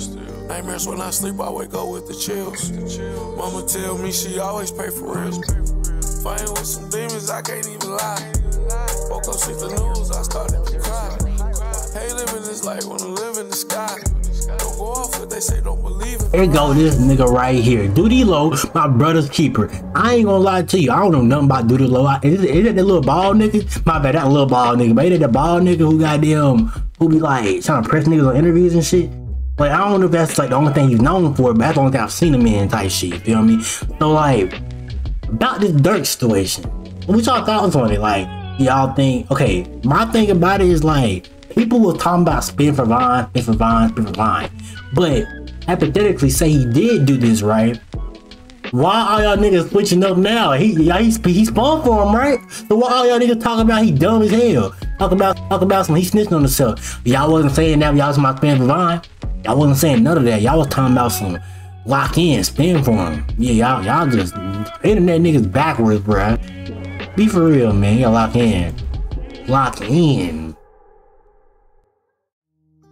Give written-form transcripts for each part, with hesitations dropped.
Still. Nightmares when I sleep, I wake up with the chills. Mama tell me she always pray for real. Fighting with some demons, I can't even lie. Woke up, see the news, I started to cry. Hey, living this life, wanna live in the sky. Don't go off what they say, don't believe it. There you go, this nigga right here, Doodie Lo, My Bruddas Keeper. I ain't gonna lie to you, I don't know nothing about Doodie Lo. Is it that little bald nigga? My bad, that little bald nigga. But is it that bald nigga who goddamn, who be like trying to press niggas on interviews and shit? Like, I don't know if that's like the only thing he's known for, but that's the only thing I've seen him in type shit, you feel me? So like, about this Durk situation, what y'all thoughts on it? Like, y'all think, okay, my thing about it is like, people were talking about spin for Von, spin for Von, spin for Von. But hypothetically, say he did do this, right? Why all y'all niggas switching up now? He spawned for him, right? So why all y'all niggas talking about he dumb as hell? Talking about some he snitching on himself. Y'all wasn't saying that, y'all was my spin for Von. Y'all wasn't saying none of that. Y'all was talking about some lock in, spin for him. Yeah, y'all just internet niggas backwards, bruh. Be for real, man. You gotta lock in. Lock in.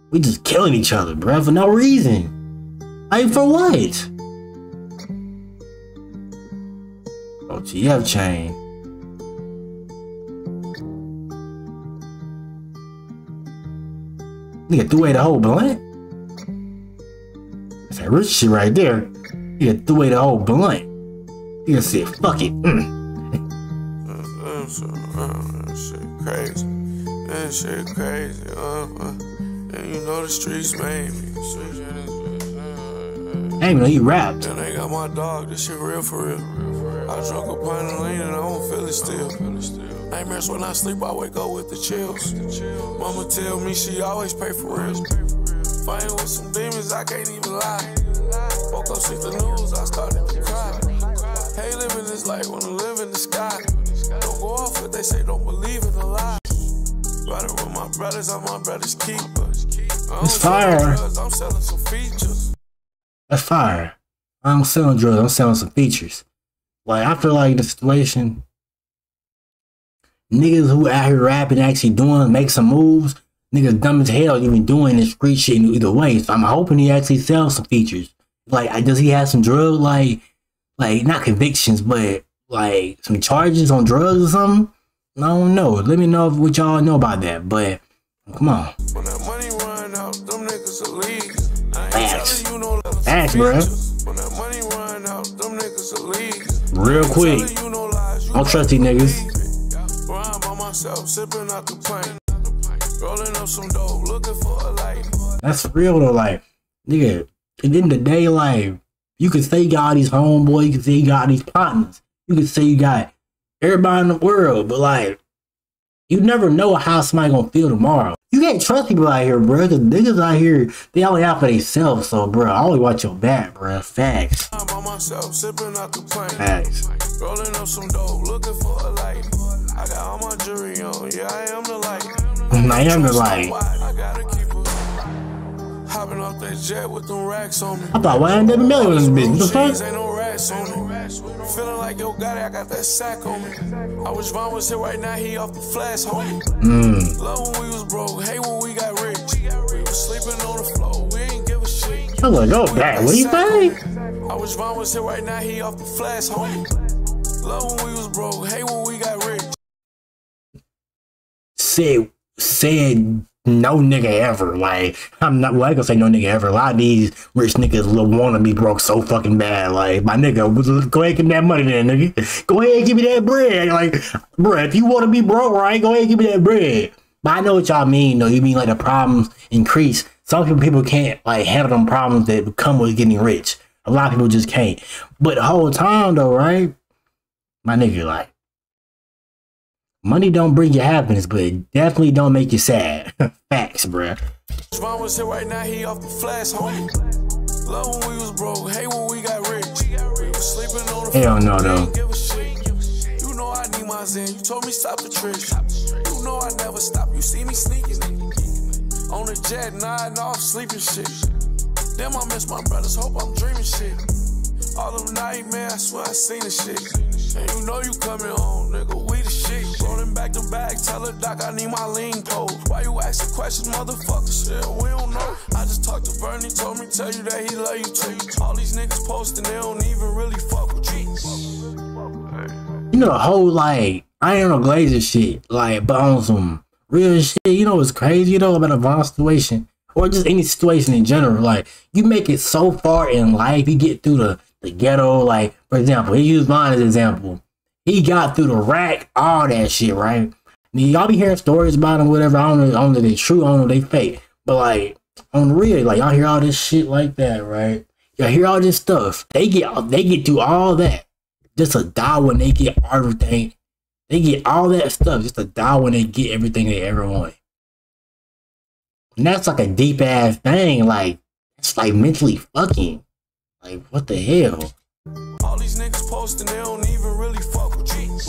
We just killing each other, bruh, for no reason. Like, for what? OTF chain. Nigga threw away the whole blunt. That's that rich shit right there. Nigga threw away the whole blunt. Nigga said, fuck it. That shit crazy. That shit crazy. And you know the streets made me. Hey, man, you rapped. And they got my dog. This shit real for real. I drunk a pint of lean and I don't feel it still. Nightmares when I sleep, I wake up with the chills. Mama tell me she always pray for real. Fighting with some demons, I can't even lie. Woke up, see the news, I started to cry. Hey, living this life, wanna live in the sky. Don't go off what they say, don't believe in the lie. Riding with my brothers, I'm my brother's keepers. It's fire. I'm selling some features. That's fire. I don't selling drugs, I'm selling some features. Like, I feel like the situation, niggas who out here rapping, actually doing, make some moves, niggas dumb as hell even doing this street shit either way. So I'm hoping he actually sells some features. Like, does he have some drug, like not convictions, but like some charges on drugs or something? I don't know. Let me know what y'all know about that, but come on. When that money run out, them niggas will leave. Facts. Facts, bruh. When that money run out, them niggas will leave. Real quick. Don't trust these niggas. Rhyme by myself, sipping out the paint. Rolling up some dope, looking for a light. That's real though, like, nigga, at the end of the day, like, you can say you got all these homeboys, you can say you got all these partners. You can say you got everybody in the world, but like, you never know how somebody gonna feel tomorrow. You can't trust people out here, bro. Cause niggas out here, they only out for themselves. So, bro, always watch your back, bro. Facts. I'm by myself, sipping out the plane. Facts. Rolling up some dope, looking for a light. I got all my jewelry on, yeah, I am the light. I am the light. I gotta keep it. Hopping off that jet with them racks on me. I thought, why ain't that million in this bitch? What the fuck? Feeling like yo got it, I got that sack on me. I wish Von was here right now, he off the flash, homie. Love when we was broke, hey when we got rich. We was sleeping on the floor, we ain't give a shit. I'm like, go back, what do you think? I wish Von was here right now, he off the flash, homie. Love when we was broke, hey when we got rich. Said no nigga ever. Like, I'm not, well, I ain't gonna say no nigga ever. A lot of these rich niggas wanna be broke so fucking bad. Like, my nigga, go ahead and give me that money then, nigga. Go ahead and give me that bread. Like, bruh, if you wanna be broke, right, go ahead and give me that bread. But I know what y'all mean, though. You mean, like, the problems increase. Some people can't, like, handle them problems that come with getting rich. A lot of people just can't. But the whole time, though, right, my nigga, like, money don't bring you happiness, but it definitely don't make you sad. Facts, bruh. Von was here right now, he off the flash, homie. Love when we was broke, hey when we got rich. We was sleeping on the hell no, though. You know I need my zen, you told me stop the tricks. You know I never stop, you see me sneaking. On the jet, nodding off, sleeping shit. Damn, I miss my brothers, hope I'm dreaming shit. All them nightmares, I swear I seen the shit. And you know you coming home, nigga, we the shit. Rolling back to back, tell her doc I need my lean pole. Why you asking questions, motherfucker? Shit, we don't know. I just talked to Bernie, told me, tell you that he love you too. All these niggas posting, they don't even really fuck with you. You know, the whole like Iron or Glazer shit, like, but on some real shit. You know what's crazy, you know, about a Von situation, or just any situation in general, like, you make it so far in life, you get through the ghetto, like, for example, he used mine as an example. He got through the rack, all that shit, right? Y'all be hearing stories about him, whatever, I don't know they true, I don't know they fake, but, like, on the real, like, y'all hear all this shit like that, right? Y'all hear all this stuff. They get through all that just to die when they get everything. They get all that stuff just to die when they get everything they ever want. And that's like a deep ass thing, like, it's like mentally fucking. Like, what the hell? All these niggas posting, they don't even really fuck with cheats.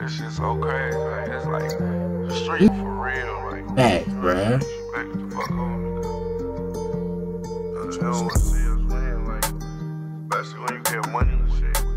This shit's so crazy, like, it's like the street for real, like. Facts, bruh. Back the fuck home. They don't wanna see us win, like, especially when you get money and shit.